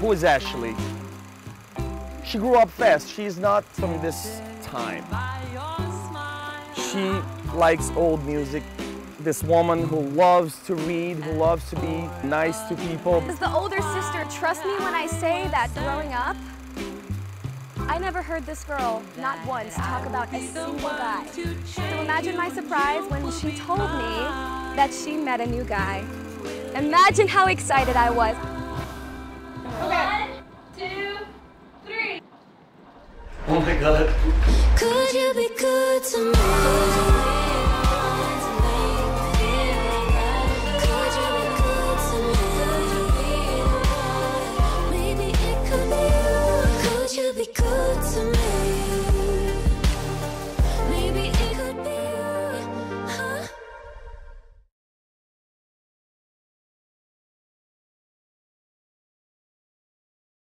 Who is Ashley? She grew up fast. She's not from this time. She likes old music. This woman who loves to read, who loves to be nice to people. As the older sister, trust me when I say that growing up, I never heard this girl, not once, talk about a single guy. So imagine my surprise when she told me that she met a new guy. Imagine how excited I was. Okay. 1, 2, 3. Oh my God. Could you be good to me?